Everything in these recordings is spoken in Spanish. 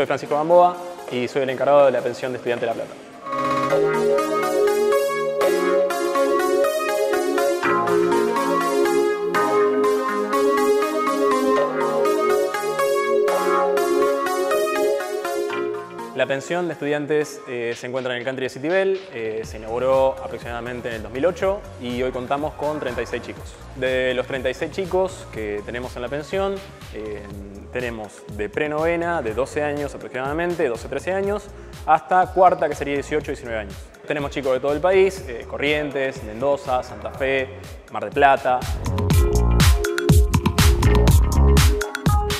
Soy Francisco Gamboa y soy el encargado de la pensión de Estudiantes de La Plata. La pensión de estudiantes se encuentra en el country de City Bell, se inauguró aproximadamente en el 2008 y hoy contamos con 36 chicos. De los 36 chicos que tenemos en la pensión, tenemos de prenovena, de 12 años aproximadamente, 12-13 años, hasta cuarta, que sería 18-19 años. Tenemos chicos de todo el país, Corrientes, Mendoza, Santa Fe, Mar del Plata.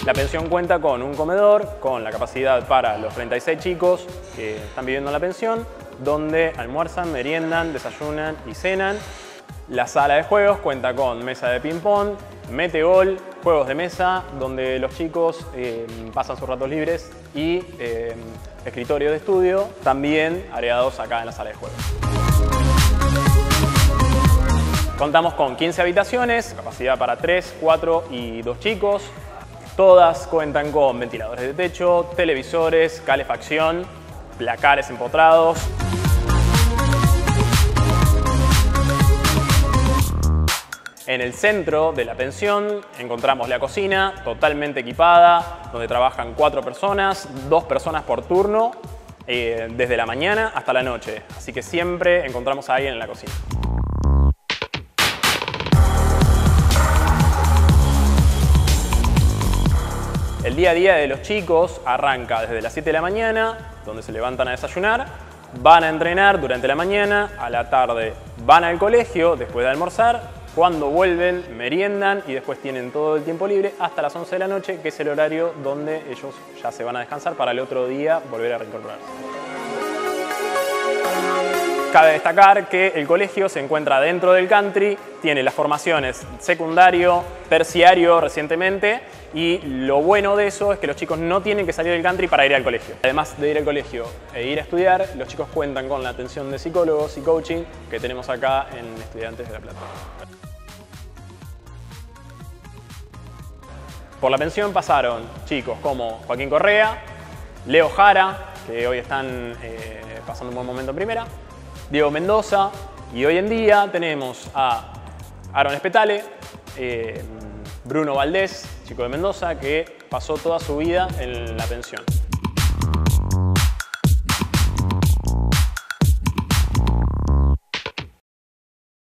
La pensión cuenta con un comedor, con la capacidad para los 36 chicos que están viviendo en la pensión, donde almuerzan, meriendan, desayunan y cenan. La sala de juegos cuenta con mesa de ping-pong, metegol, juegos de mesa, donde los chicos pasan sus ratos libres y escritorio de estudio, también areados acá en la sala de juegos. Contamos con 15 habitaciones, capacidad para 3, 4 y 2 chicos. Todas cuentan con ventiladores de techo, televisores, calefacción, placares empotrados. En el centro de la pensión encontramos la cocina totalmente equipada, donde trabajan 4 personas, 2 personas por turno, desde la mañana hasta la noche. Así que siempre encontramos a alguien en la cocina. El día a día de los chicos arranca desde las 7 de la mañana, donde se levantan a desayunar, van a entrenar durante la mañana, a la tarde van al colegio después de almorzar, cuando vuelven meriendan y después tienen todo el tiempo libre hasta las 11 de la noche, que es el horario donde ellos ya se van a descansar para el otro día volver a reincorporarse. Cabe destacar que el colegio se encuentra dentro del country, tiene las formaciones secundario, terciario recientemente, y lo bueno de eso es que los chicos no tienen que salir del country para ir al colegio. Además de ir al colegio e ir a estudiar, los chicos cuentan con la atención de psicólogos y coaching que tenemos acá en Estudiantes de La Plata. Por la pensión pasaron chicos como Joaquín Correa, Leo Jara, que hoy están pasando un buen momento en primera, Diego Mendoza, y hoy en día tenemos a Aarón Espetale, Bruno Valdés, chico de Mendoza, que pasó toda su vida en la pensión.